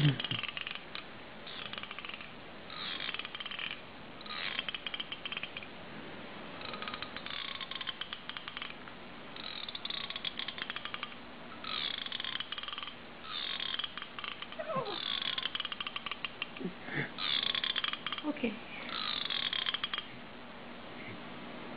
Okay.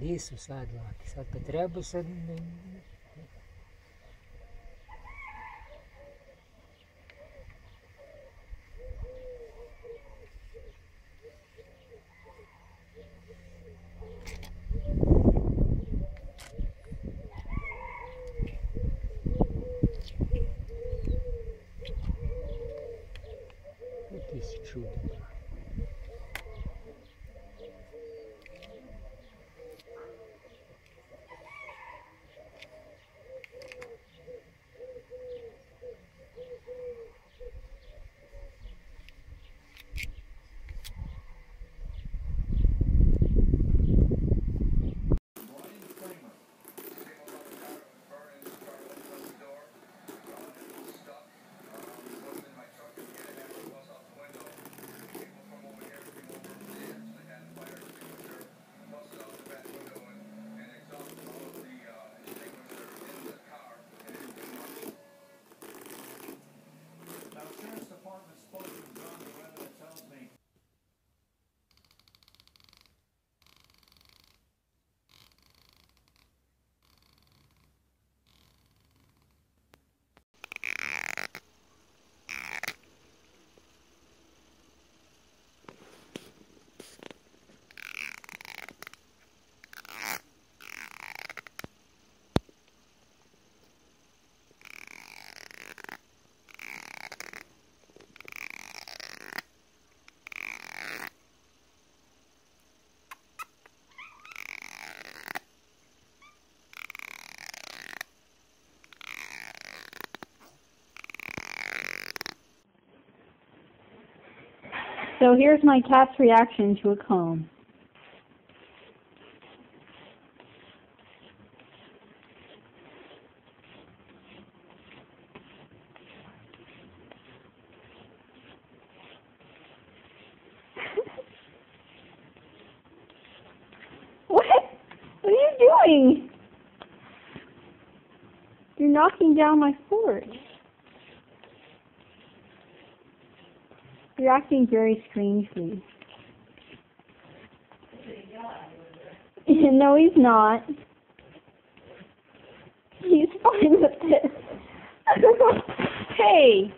nisu sadlaki, sad pa treba sad ne... So here's my cat's reaction to a comb. What? What are you doing? You're knocking down my fork. You're acting very strangely. No, he's not. He's fine with this. Hey!